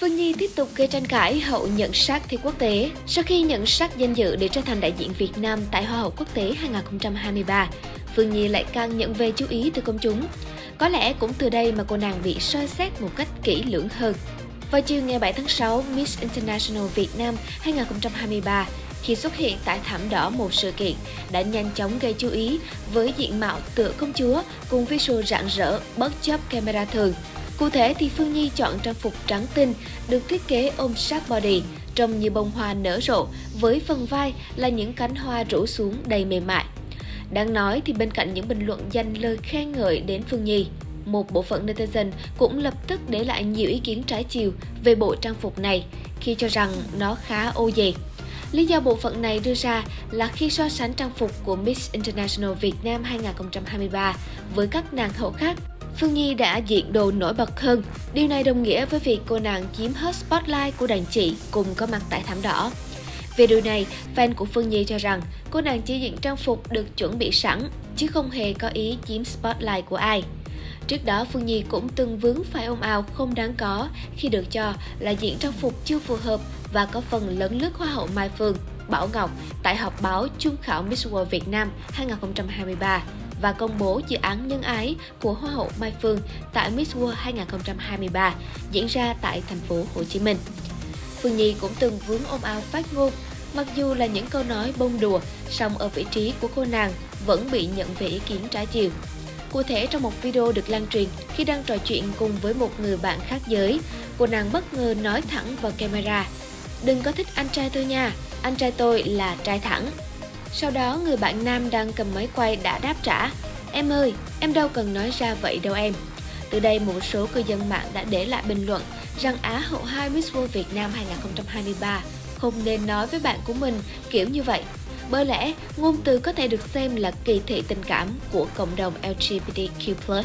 Phương Nhi tiếp tục gây tranh cãi hậu nhận xác thi quốc tế sau khi nhận xác danh dự để trở thành đại diện Việt Nam tại Hoa hậu quốc tế 2023. Phương Nhi lại càng nhận về chú ý từ công chúng. Có lẽ cũng từ đây mà cô nàng bị soi xét một cách kỹ lưỡng hơn. Vào chiều ngày 7 tháng 6, Miss International Việt Nam 2023 khi xuất hiện tại thảm đỏ một sự kiện đã nhanh chóng gây chú ý với diện mạo tựa công chúa cùng visual rạng rỡ bất chấp camera thường. Cụ thể thì Phương Nhi chọn trang phục trắng tinh được thiết kế ôm sát body, trông như bông hoa nở rộ với phần vai là những cánh hoa rủ xuống đầy mềm mại. Đáng nói thì bên cạnh những bình luận dành lời khen ngợi đến Phương Nhi, một bộ phận netizen cũng lập tức để lại nhiều ý kiến trái chiều về bộ trang phục này khi cho rằng nó khá ô dề. Lý do bộ phận này đưa ra là khi so sánh trang phục của Miss International Việt Nam 2023 với các nàng hậu khác, Phương Nhi đã diện đồ nổi bật hơn. Điều này đồng nghĩa với việc cô nàng chiếm hết spotlight của đàn chị cùng có mặt tại thảm đỏ. Về điều này, fan của Phương Nhi cho rằng cô nàng chỉ diện trang phục được chuẩn bị sẵn, chứ không hề có ý chiếm spotlight của ai. Trước đó, Phương Nhi cũng từng vướng phải ồn ào không đáng có khi được cho là diện trang phục chưa phù hợp và có phần lấn lướt Hoa hậu Mai Phương, Bảo Ngọc tại họp báo chung khảo Miss World Việt Nam 2023 và công bố dự án nhân ái của Hoa hậu Mai Phương tại Miss World 2023 diễn ra tại thành phố Hồ Chí Minh. Phương Nhi cũng từng vướng ồn ào phát ngôn, mặc dù là những câu nói bông đùa, song ở vị trí của cô nàng vẫn bị nhận về ý kiến trái chiều. Cụ thể, trong một video được lan truyền, khi đang trò chuyện cùng với một người bạn khác giới, cô nàng bất ngờ nói thẳng vào camera: "Đừng có thích anh trai tôi nha, anh trai tôi là trai thẳng." Sau đó, người bạn nam đang cầm máy quay đã đáp trả: "Em ơi, em đâu cần nói ra vậy đâu em." Từ đây, một số cư dân mạng đã để lại bình luận rằng Á hậu 2 Miss World Việt Nam 2023 không nên nói với bạn của mình kiểu như vậy. Bởi lẽ, ngôn từ có thể được xem là kỳ thị tình cảm của cộng đồng LGBTQ+.